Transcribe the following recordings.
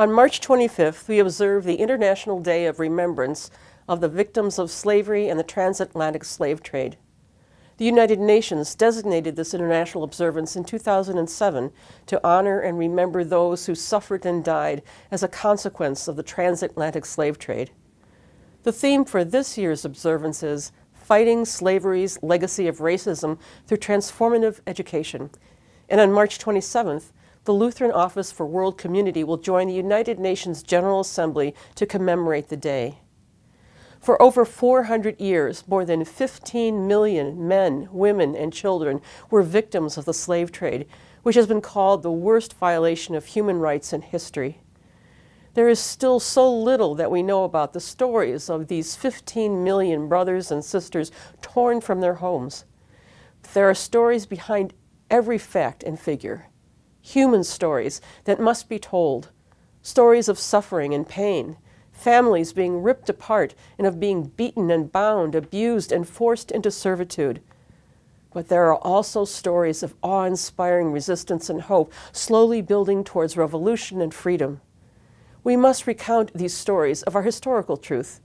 On March 25th, we observe the International Day of Remembrance of the Victims of Slavery and the Transatlantic Slave Trade. The United Nations designated this international observance in 2007 to honor and remember those who suffered and died as a consequence of the transatlantic slave trade. The theme for this year's observance is Fighting Slavery's Legacy of Racism Through Transformative Education. And on March 27th, the Lutheran Office for World Community will join the United Nations General Assembly to commemorate the day. For over 400 years, more than 15 million men, women, and children were victims of the slave trade, which has been called the worst violation of human rights in history. There is still so little that we know about the stories of these 15 million brothers and sisters torn from their homes. There are stories behind every fact and figure. Human stories that must be told, stories of suffering and pain, families being ripped apart and of being beaten and bound, abused and forced into servitude. But there are also stories of awe-inspiring resistance and hope, slowly building towards revolution and freedom. We must recount these stories of our historical truth.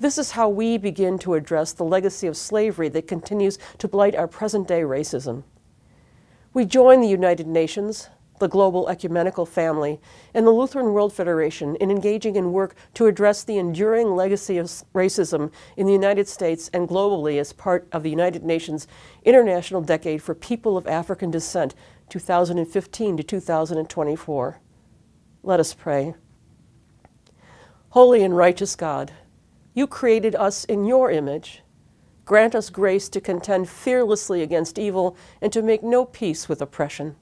This is how we begin to address the legacy of slavery that continues to blight our present-day racism. We join the United Nations, the global ecumenical family, and the Lutheran World Federation in engaging in work to address the enduring legacy of racism in the United States and globally as part of the United Nations International Decade for People of African Descent, 2015 to 2024. Let us pray. Holy and righteous God, you created us in your image. Grant us grace to contend fearlessly against evil and to make no peace with oppression.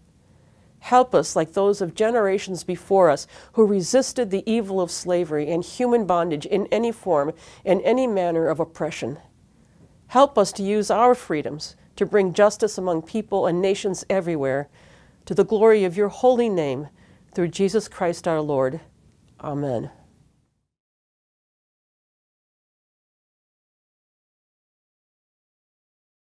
Help us, like those of generations before us, who resisted the evil of slavery and human bondage in any form and any manner of oppression. Help us to use our freedoms to bring justice among people and nations everywhere, to the glory of your holy name, through Jesus Christ our Lord. Amen.